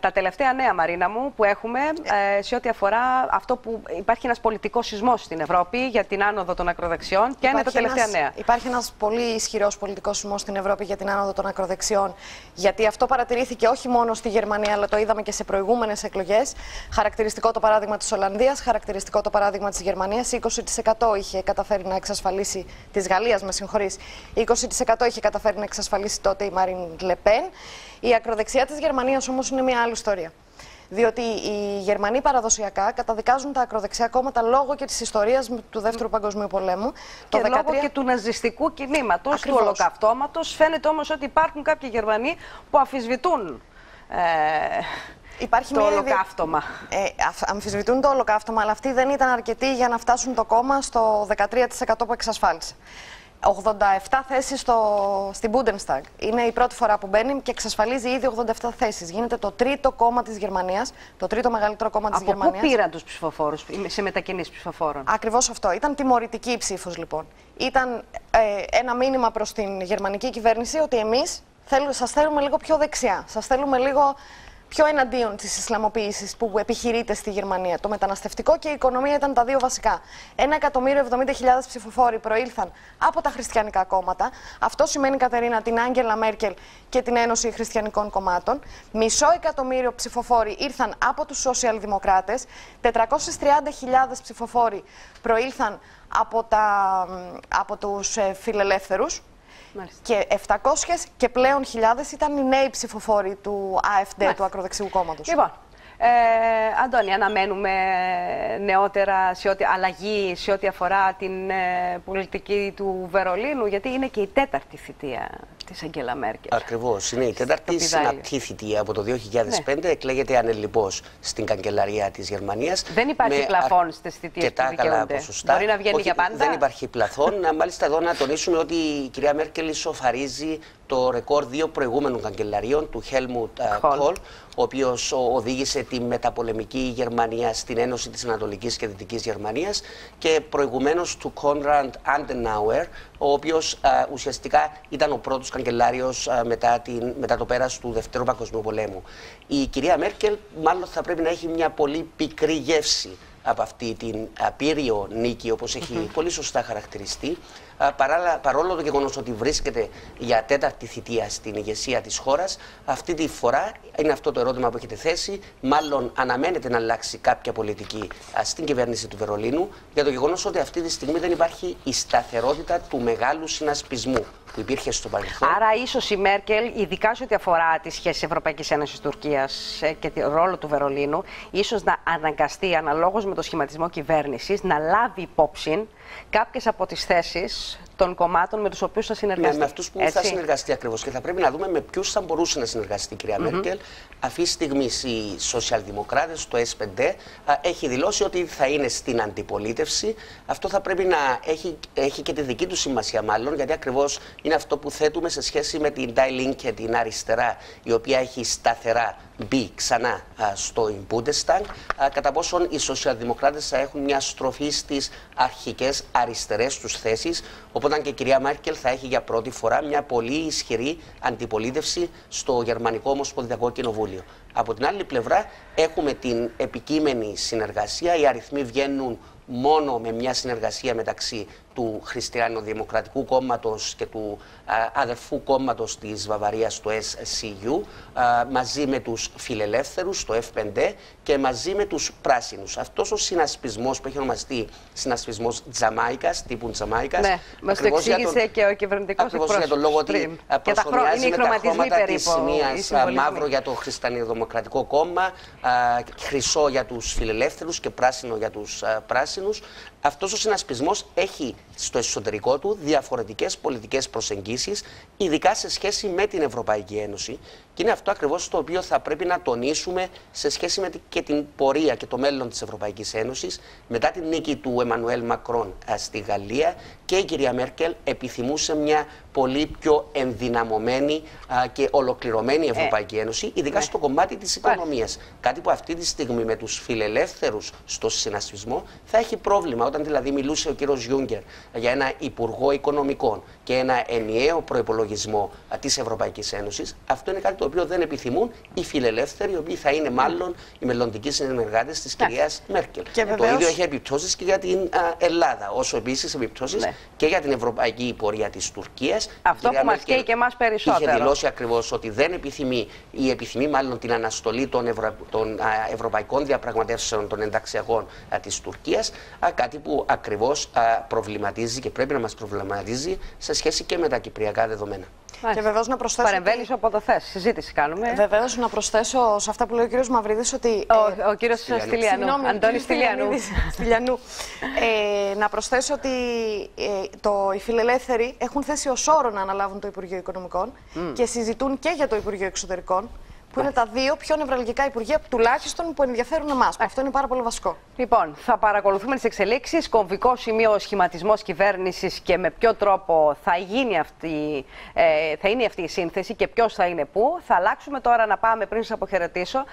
Τα τελευταία νέα, Μαρίνα μου, που έχουμε σε ό,τι αφορά αυτό που υπάρχει ένας πολιτικός σεισμός στην Ευρώπη για την άνοδο των ακροδεξιών και είναι τα τελευταία νέα. Υπάρχει ένας πολύ ισχυρός πολιτικός σεισμός στην Ευρώπη για την άνοδο των ακροδεξιών, γιατί αυτό παρατηρήθηκε όχι μόνο στη Γερμανία, αλλά το είδαμε και σε προηγούμενες εκλογές. Χαρακτηριστικό το παράδειγμα της Ολλανδίας, χαρακτηριστικό το παράδειγμα της Γερμανίας. 20% είχε καταφέρει να εξασφαλίσει, της Γαλλίας, με συγχωρείς, 20% είχε καταφέρει να εξασφαλίσει τότε η Μαρίν Λεπέν. Η ακροδεξιά της Γερμανίας όμως είναι μια άλλη ιστορία. Διότι οι Γερμανοί παραδοσιακά καταδικάζουν τα ακροδεξιά κόμματα λόγω και της ιστορίας του Δεύτερου Παγκοσμίου Πολέμου. Και λόγω και του ναζιστικού κινήματος, του ολοκαυτώματος. Φαίνεται όμως ότι υπάρχουν κάποιοι Γερμανοί που αμφισβητούν το ολοκαύτωμα. Αμφισβητούν το ολοκαύτωμα, αλλά αυτοί δεν ήταν αρκετοί για να φτάσουν το κόμμα στο 13% που εξασφάλισε. 87 θέσεις στην Bundestag. Είναι η πρώτη φορά που μπαίνει και εξασφαλίζει ήδη 87 θέσεις. Γίνεται το τρίτο κόμμα της Γερμανίας, το τρίτο μεγαλύτερο κόμμα της Γερμανίας. Από πού πήραν τους ψηφοφόρους σε μετακινήσεις ψηφοφόρων? Ακριβώς αυτό. Ήταν τιμωρητική η ψήφος, λοιπόν. Ήταν ένα μήνυμα προς την γερμανική κυβέρνηση ότι εμείς σας θέλουμε λίγο πιο δεξιά. Σας θέλουμε λίγο πιο εναντίον της ισλαμοποίησης που επιχειρείται στη Γερμανία. Το μεταναστευτικό και η οικονομία ήταν τα δύο βασικά. 1.070.000 ψηφοφόροι προήλθαν από τα χριστιανικά κόμματα. Αυτό σημαίνει, Κατερίνα, την Άγγελα Μέρκελ και την Ένωση Χριστιανικών Κομμάτων. 500.000 ψηφοφόροι ήρθαν από τους σοσιαλδημοκράτες. 430.000 ψηφοφόροι προήλθαν από τους φιλελεύθερους. Μάλιστα. Και 700 και πλέον χιλιάδες ήταν οι νέοι ψηφοφόροι του AFD, μάλιστα, του ακροδεξιού κόμματος. Λοιπόν, Αντώνη, αναμένουμε νεότερα σε ό,τι αλλαγή σε ό,τι αφορά την πολιτική του Βερολίνου, γιατί είναι και η τέταρτη θητεία της Αγγέλα Μέρκελ. Ακριβώς, είναι η τέταρτη συναπτή θητεία. Από το 2005 εκλέγεται ανελιπώς στην καγκελαρία της Γερμανίας. Δεν υπάρχει πλαφόν στις θητείες που δικαιούνται. Μπορεί να βγαίνει για πάντα. Δεν υπάρχει πλαφόν. Μάλιστα, εδώ να τονίσουμε ότι η κυρία Μέρκελ ισοφαρίζει το ρεκόρ δύο προηγούμενων καγκελαρίων, του Helmut Κόλ, ο οποίος οδήγησε τη μεταπολεμική Γερμανία στην Ένωση της Ανατολικής και Δυτικής Γερμανίας, και προηγουμένως του Κόνραντ Αντενάουερ, ο οποίος ουσιαστικά ήταν ο πρώτος καγκελάριος μετά το πέρας του Δευτέρου Παγκοσμίου Πολέμου. Η κυρία Μέρκελ μάλλον θα πρέπει να έχει μια πολύ πικρή γεύση από αυτή την απείριο νίκη, όπως έχει πολύ σωστά χαρακτηριστεί, παρόλο το γεγονός ότι βρίσκεται για τέταρτη θητεία στην ηγεσία της χώρας. Αυτή τη φορά, είναι αυτό το ερώτημα που έχετε θέσει, μάλλον αναμένεται να αλλάξει κάποια πολιτική στην κυβέρνηση του Βερολίνου, για το γεγονός ότι αυτή τη στιγμή δεν υπάρχει η σταθερότητα του μεγάλου συνασπισμού που υπήρχε στο παρελθόν. Άρα, ίσως η Μέρκελ, ειδικά σε ό,τι αφορά τις σχέσεις Ευρωπαϊκής Ένωσης Τουρκίας και το ρόλο του Βερολίνου, ίσως να αναγκαστεί αναλόγως με το σχηματισμό κυβέρνησης να λάβει υπόψη κάποιες από τις θέσεις των κομμάτων με τους οποίους θα συνεργαστεί. Με αυτούς που θα συνεργαστεί ακριβώς. Και θα πρέπει να δούμε με ποιους θα μπορούσε να συνεργαστεί η κυρία Μέρκελ. Αυτή τη στιγμή οι σοσιαλδημοκράτες, το S5, έχει δηλώσει ότι θα είναι στην αντιπολίτευση. Αυτό θα πρέπει να έχει και τη δική του σημασία, μάλλον, γιατί ακριβώς είναι αυτό που θέτουμε σε σχέση με την Die Linke και την αριστερά, η οποία έχει σταθερά μπει ξανά στο Bundestag. Κατά πόσον οι σοσιαλδημοκράτες θα έχουν μια στροφή στις αρχικές αριστερές τους θέσεις. Όταν και η κυρία Μέρκελ θα έχει για πρώτη φορά μια πολύ ισχυρή αντιπολίτευση στο Γερμανικό Ομοσπονδιακό Κοινοβούλιο. Από την άλλη πλευρά έχουμε την επικείμενη συνεργασία. Οι αριθμοί βγαίνουν μόνο με μια συνεργασία μεταξύ του Χριστιανοδημοκρατικού Κόμματος και του αδερφού κόμματος της Βαβαρίας, το SCU, μαζί με τους φιλελεύθερους, το F5, και μαζί με τους πράσινους. Αυτός ο συνασπισμός που έχει ονομαστεί συνασπισμός Τζαμάικας, τύπου Τζαμάικας. Ναι, μας το εξήγησε και ο κυβερνητικός εκπρόσωπος. Ακριβώς για τον λόγο ότι προσωμιάζει με τα χρώματα της σημείας, μαύρο για το Χριστιανοδημοκρατικό Κόμμα, χρυσό για τους φιλελεύθερους και πράσινο για τους πράσινους. Αυτός ο συνασπισμός έχει στο εσωτερικό του διαφορετικές πολιτικές προσεγγίσεις, ειδικά σε σχέση με την Ευρωπαϊκή Ένωση. Και είναι αυτό ακριβώς το οποίο θα πρέπει να τονίσουμε σε σχέση με την πορεία και το μέλλον της Ευρωπαϊκής Ένωσης. Μετά την νίκη του Εμμανουέλ Μακρόν στη Γαλλία, και η κυρία Μέρκελ επιθυμούσε μια πολύ πιο ενδυναμωμένη και ολοκληρωμένη Ευρωπαϊκή Ένωση, ειδικά στο κομμάτι της οικονομίας. Κάτι που αυτή τη στιγμή με τους φιλελεύθερους στο συνασπισμό θα έχει πρόβλημα. Όταν δηλαδή μιλούσε ο κύριος Γιούγκερ για ένα υπουργό οικονομικών και ένα ενιαίο προϋπολογισμό της Ευρωπαϊκής Ένωσης, αυτό είναι κάτι το οποίο δεν επιθυμούν οι φιλελεύθεροι, οι οποίοι θα είναι μάλλον οι μελλοντικοί συνεργάτες της κυρίας Μέρκελ. Και βεβαίως... Το ίδιο έχει επιπτώσεις και για την Ελλάδα, όσο επίσης επιπτώσεις και για την ευρωπαϊκή πορεία της Τουρκίας. Αυτό που μας καίει και εμάς περισσότερο. Είχε δηλώσει ακριβώς ότι δεν επιθυμεί, ή επιθυμεί μάλλον την αναστολή των, ευρωπαϊκών διαπραγματεύσεων των ενταξιακών της Τουρκίας. Κάτι που ακριβώς προβληματίζει και πρέπει να μας προβληματίζει σε σχέση και με τα κυπριακά δεδομένα. Και βεβαίως να προσθέσω. Παρεμβαίνεις από το θες. Συζήτηση κάνουμε. Βεβαίως να προσθέσω σε αυτά που λέει ο κύριος Μαυρίδης ότι. Ο κύριος Στυλιανού. Να προσθέσω ότι οι φιλελεύθεροι έχουν θέσει ως όρο να αναλάβουν το Υπουργείο Οικονομικών και συζητούν και για το Υπουργείο Εξωτερικών. Που είναι τα δύο πιο νευραλγικά υπουργεία τουλάχιστον που ενδιαφέρουν εμάς. Αυτό είναι πάρα πολύ βασικό. Λοιπόν, θα παρακολουθούμε τις εξελίξεις. Κομβικό σημείο ο σχηματισμός κυβέρνησης και με ποιο τρόπο θα, είναι αυτή η σύνθεση και ποιος θα είναι πού. Θα αλλάξουμε τώρα να πάμε, πριν σας αποχαιρετήσω,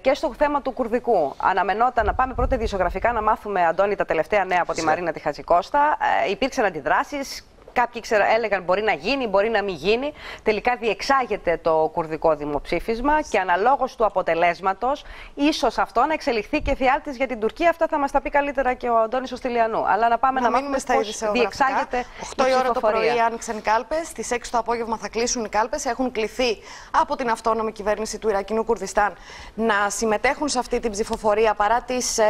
και στο θέμα του Κουρδικού. Αναμενόταν να πάμε πρώτα ειδησιογραφικά να μάθουμε, Αντώνη, τα τελευταία νέα από τη Μαρίνα Τιχαζικώστα. Υπήρξαν αντιδράσεις. Κάποιοι έλεγαν μπορεί να γίνει, μπορεί να μην γίνει. Τελικά διεξάγεται το κουρδικό δημοψήφισμα και αναλόγως του αποτελέσματος, ίσως αυτό να εξελιχθεί και φιάλτης για την Τουρκία. Αυτά θα μας τα πει καλύτερα και ο Αντώνης ο Στυλιανού. Αλλά να πάμε να μάθουμε πώς διεξάγεται 8 η ώρα το πρωί άνοιξαν κάλπες, στις 6 το απόγευμα θα κλείσουν οι κάλπες. Έχουν κληθεί από την αυτόνομη κυβέρνηση του Ιρακινού Κουρδιστάν να συμμετέχουν σε αυτή την ψηφοφορία παρά τις...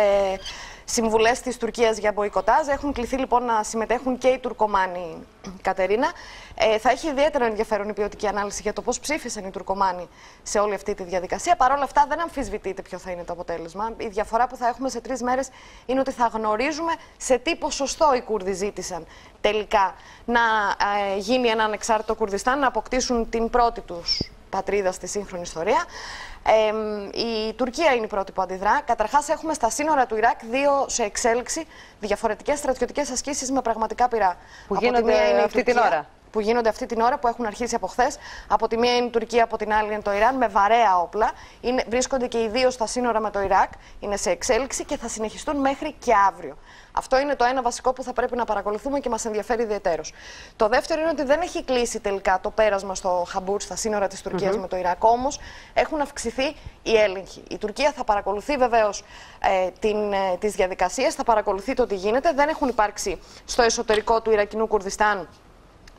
Συμβουλές της Τουρκίας για μποϊκοτάζ. Έχουν κληθεί λοιπόν να συμμετέχουν και οι Τουρκομάνοι, Κατερίνα. Θα έχει ιδιαίτερο ενδιαφέρον η ποιοτική ανάλυση για το πώς ψήφισαν οι Τουρκομάνοι σε όλη αυτή τη διαδικασία. Παρ' όλα αυτά, δεν αμφισβητείται ποιο θα είναι το αποτέλεσμα. Η διαφορά που θα έχουμε σε 3 μέρες είναι ότι θα γνωρίζουμε σε τι ποσοστό οι Κούρδοι ζήτησαν τελικά να γίνει ένα ανεξάρτητο Κουρδιστάν, να αποκτήσουν την πρώτη τους πατρίδα στη σύγχρονη ιστορία. Η Τουρκία είναι η πρώτη που αντιδρά. Καταρχάς έχουμε στα σύνορα του Ιράκ 2 σε εξέλιξη διαφορετικές στρατιωτικές ασκήσεις με πραγματικά πυρά. Που γίνονται αυτή την ώρα. Που γίνονται αυτή την ώρα, που έχουν αρχίσει από χθες. Από τη μία είναι η Τουρκία, από την άλλη είναι το Ιράν, με βαρέα όπλα. Βρίσκονται και οι δύο στα σύνορα με το Ιράκ. Είναι σε εξέλιξη και θα συνεχιστούν μέχρι και αύριο. Αυτό είναι το ένα βασικό που θα πρέπει να παρακολουθούμε και μας ενδιαφέρει ιδιαιτέρως. Το δεύτερο είναι ότι δεν έχει κλείσει τελικά το πέρασμα στο Χαμπούρ, στα σύνορα της Τουρκίας με το Ιράκ. Όμως έχουν αυξηθεί οι έλεγχοι. Η Τουρκία θα παρακολουθεί βεβαίως τις διαδικασίες, θα παρακολουθεί το τι γίνεται. Δεν έχουν υπάρξει στο εσωτερικό του Ιρακινού Κουρδιστάν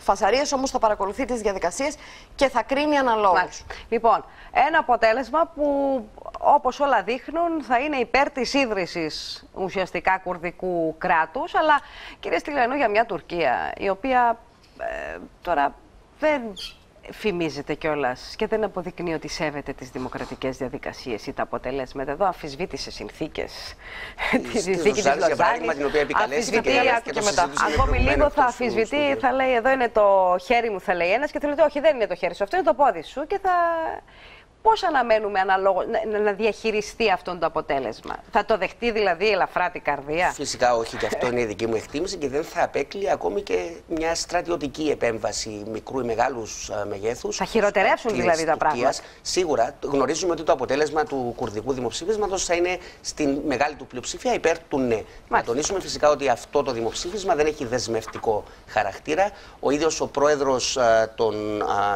φασαρίες, όμως θα παρακολουθεί τις διαδικασίες και θα κρίνει αναλόγως. Λοιπόν, ένα αποτέλεσμα που όπως όλα δείχνουν θα είναι υπέρ της ίδρυσης ουσιαστικά κουρδικού κράτους, αλλά κυρία Στυλιανού, για μια Τουρκία η οποία τώρα δεν φημίζεται κιόλας και δεν αποδεικνύει ότι σέβεται τις δημοκρατικές διαδικασίες ή τα αποτελέσματα. Εδώ αμφισβήτησε συνθήκες. Τη συνθήκη της Λοζάνης. Αμφισβητεί και μετά. Ακόμη λίγο θα αμφισβητεί, θα λέει: εδώ είναι το χέρι μου, θα λέει ένας, και θα λέει: όχι, δεν είναι το χέρι σου, αυτό είναι το πόδι σου. Και θα. Πώς αναμένουμε αναλόγως να διαχειριστεί αυτό το αποτέλεσμα? Θα το δεχτεί δηλαδή ελαφρά την καρδία? Φυσικά όχι, και αυτό είναι η δική μου εκτίμηση και δεν θα απέκλει ακόμη και μια στρατιωτική επέμβαση μικρού ή μεγάλου μεγέθους. Θα χειροτερεύσουν δηλαδή τα πράγματα. Σίγουρα γνωρίζουμε ότι το αποτέλεσμα του κουρδικού δημοψήφισματος θα είναι στην μεγάλη του πλειοψηφία υπέρ του ναι. Να τονίσουμε φυσικά ότι αυτό το δημοψήφισμα δεν έχει δεσμευτικό χαρακτήρα. Ο ίδιος ο πρόεδρος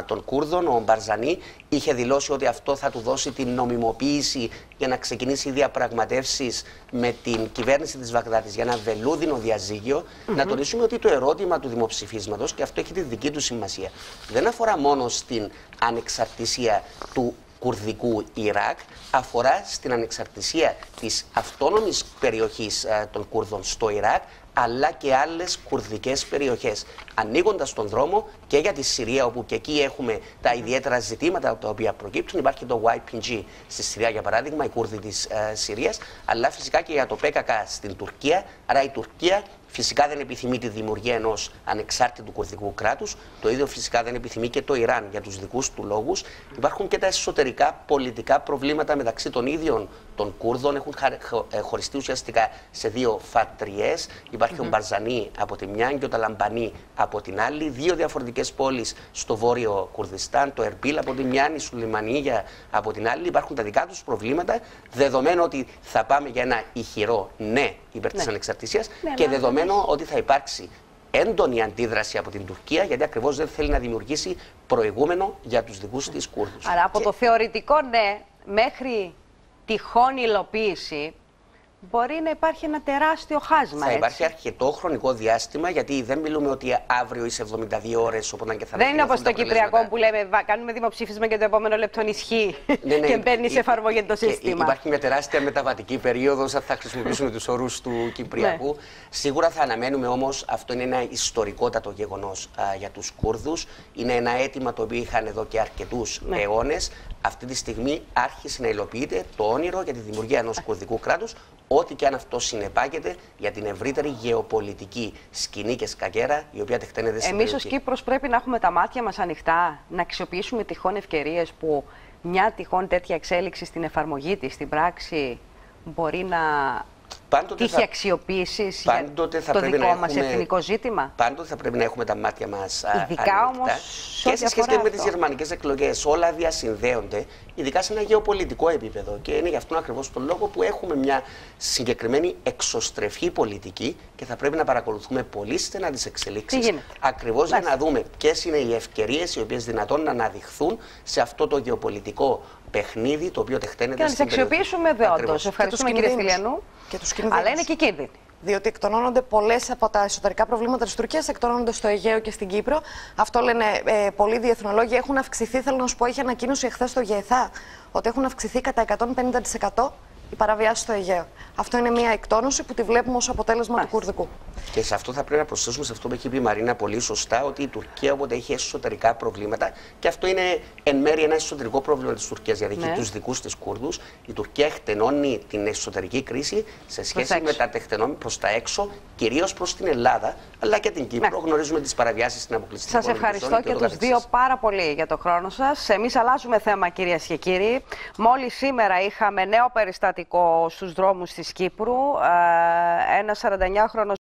των Κούρδων, ο Μπαρζανί, είχε δηλώσει ότι αυτό θα του δώσει την νομιμοποίηση για να ξεκινήσει διαπραγματεύσεις με την κυβέρνηση της Βαγδάτης για ένα βελούδινο διαζύγιο. Να τονίσουμε ότι το ερώτημα του δημοψηφίσματος, και αυτό έχει τη δική του σημασία, δεν αφορά μόνο στην ανεξαρτησία του κουρδικού Ιράκ, αφορά στην ανεξαρτησία της αυτόνομης περιοχής των Κούρδων στο Ιράκ, αλλά και άλλες κουρδικές περιοχές, ανοίγοντας τον δρόμο και για τη Συρία, όπου και εκεί έχουμε τα ιδιαίτερα ζητήματα τα οποία προκύπτουν. Υπάρχει το YPG στη Συρία, για παράδειγμα, οι Κούρδοι της Συρίας, αλλά φυσικά και για το ΠΚΚ στην Τουρκία. Άρα η Τουρκία φυσικά δεν επιθυμεί τη δημιουργία ενός ανεξάρτητου κουρδικού κράτους. Το ίδιο φυσικά δεν επιθυμεί και το Ιράν για τους δικούς του λόγους. Υπάρχουν και τα εσωτερικά πολιτικά προβλήματα μεταξύ των ίδιων των Κούρδων. Έχουν χωριστεί ουσιαστικά σε δύο φατριές. Υπάρχει ο Μπαρζανί από τη μια και ο Ταλαμπανί από την άλλη. Δύο διαφορετικές πόλεις στο βόρειο Κουρδιστάν. Το Ερπίλ από τη μια, η Σουλυμανίγια από την άλλη. Υπάρχουν τα δικά τους προβλήματα. Δεδομένου ότι θα πάμε για ένα ηχηρό ναι υπέρ της ανεξαρτησίας και δεδομένου ότι θα υπάρξει έντονη αντίδραση από την Τουρκία, γιατί ακριβώς δεν θέλει να δημιουργήσει προηγούμενο για τους δικούς της Κούρδους. Άρα από το θεωρητικό ναι μέχρι τυχόν υλοποίηση μπορεί να υπάρχει ένα τεράστιο χάσμα. Θα υπάρχει αρκετό χρονικό διάστημα, γιατί δεν μιλούμε ότι αύριο είσαι 72 ώρες, οπότε και θα. Δεν είναι όπως το Κυπριακό που λέμε, κάνουμε δημοψήφισμα και το επόμενο λεπτό ισχύει ναι, και μπαίνει σε εφαρμογή το σύστημα. Υπάρχει μια τεράστια μεταβατική περίοδος, θα χρησιμοποιήσουμε τους όρους του Κυπριακού. Ναι. Σίγουρα θα αναμένουμε όμως, αυτό είναι ένα ιστορικότατο γεγονός για τους Κούρδους. Είναι ένα αίτημα το οποίο είχαν εδώ και αρκετούς αιώνες. Αυτή τη στιγμή άρχισε να υλοποιείται το όνειρο για τη δημιουργία ενός κουρδικού κράτους, ό,τι και αν αυτό συνεπάγεται για την ευρύτερη γεωπολιτική σκηνή και σκακέρα η οποία τεχταίνεται στην περιοχή. Εμείς ως Κύπρος πρέπει να έχουμε τα μάτια μας ανοιχτά, να αξιοποιήσουμε τυχόν ευκαιρίες που μια τυχόν τέτοια εξέλιξη στην εφαρμογή της, στην πράξη, μπορεί να τύχει αξιοποίησης για το δικό μας εθνικό ζήτημα. Πάντοτε θα πρέπει να έχουμε τα μάτια μας ανοιχτά. Όμως, και σε σχέση και με τις γερμανικές εκλογές, όλα διασυνδέονται, ειδικά σε ένα γεωπολιτικό επίπεδο. Και είναι γι' αυτόν ακριβώς τον λόγο που έχουμε μια συγκεκριμένη εξωστρεφή πολιτική και θα πρέπει να παρακολουθούμε πολύ στενά τις εξελίξεις. Ακριβώς για να δούμε ποιες είναι οι ευκαιρίες οι οποίες δυνατόν να αναδειχθούν σε αυτό το γεωπολιτικό παιχνίδι το οποίο τεχταίνεται. Και να τις αξιοποιήσουμε δεόντως. Ευχαριστούμε κύριε Στυλιανού. Αλλά είναι και κίνδυνοι. Διότι εκτονώνονται πολλές από τα εσωτερικά προβλήματα της Τουρκίας, εκτονώνονται στο Αιγαίο και στην Κύπρο. Αυτό λένε πολλοί διεθνολόγοι. Έχουν αυξηθεί, θέλω να σου πω, είχε ανακοίνωση εχθές στο ΓΕΘΑ ότι έχουν αυξηθεί κατά 150% οι παραβιάσεις στο Αιγαίο. Αυτό είναι μια εκτόνωση που τη βλέπουμε ως αποτέλεσμα του κουρδικού. Και σε αυτό θα πρέπει να προσθέσουμε, σε αυτό που έχει πει η Μαρίνα πολύ σωστά, ότι η Τουρκία όποτε έχει εσωτερικά προβλήματα, και αυτό είναι εν μέρει ένα εσωτερικό πρόβλημα της Τουρκίας, γιατί έχει τους δικούς της Κούρδους, η Τουρκία εκτενώνει την εσωτερική κρίση σε σχέση με τα τεχτενόμενα προς τα έξω, κυρίως προς την Ελλάδα, αλλά και την Κύπρο. Γνωρίζουμε τις παραβιάσεις στην αποκλειστική ζώνη. Σας ευχαριστώ και τους δύο πάρα πολύ για το χρόνο σας. Εμείς αλλάζουμε θέμα, κυρίες και κύριοι. Μόλις σήμερα είχαμε νέο περιστατικό στους δρόμους της Κύπρου. Ένας 49χρονος